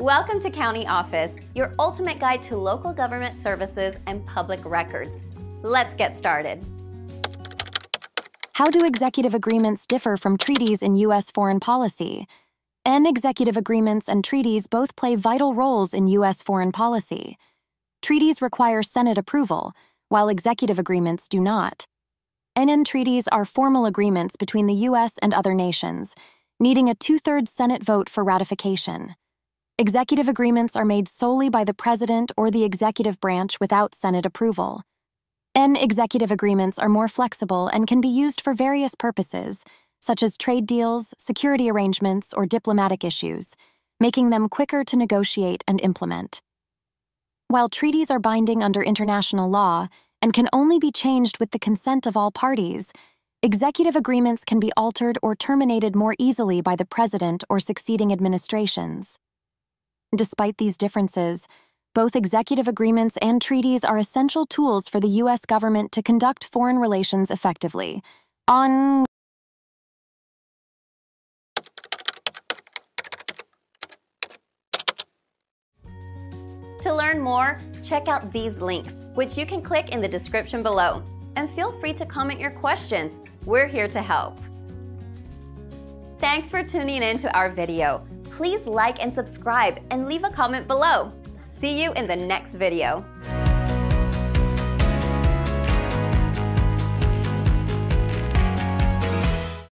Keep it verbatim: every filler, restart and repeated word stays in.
Welcome to County Office, your ultimate guide to local government services and public records. Let's get started. How do executive agreements differ from treaties in U S foreign policy? N executive agreements and treaties both play vital roles in U S foreign policy. Treaties require Senate approval, while executive agreements do not. N N treaties are formal agreements between the U S and other nations, needing a two-thirds Senate vote for ratification. Executive agreements are made solely by the president or the executive branch without Senate approval. N executive agreements are more flexible and can be used for various purposes, such as trade deals, security arrangements, or diplomatic issues, making them quicker to negotiate and implement. While treaties are binding under international law and can only be changed with the consent of all parties, executive agreements can be altered or terminated more easily by the president or succeeding administrations. Despite these differences, both executive agreements and treaties are essential tools for the U S government to conduct foreign relations effectively. On To learn more, check out these links, which you can click in the description below. And feel free to comment your questions. We're here to help. Thanks for tuning in to our video. Please like and subscribe and leave a comment below. See you in the next video.